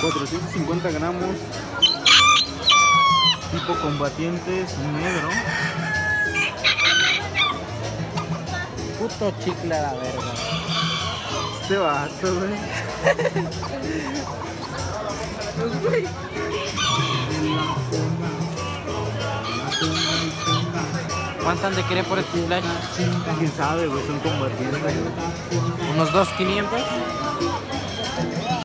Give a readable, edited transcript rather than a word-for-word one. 450 gramos tipo combatientes negro. Puto chicle a la verga. Este vato, güey. Pues, güey. ¿Cuánto han de querer por este flash? ¿Quién sabe, güey? Son combatientes. ¿Unos 2.500?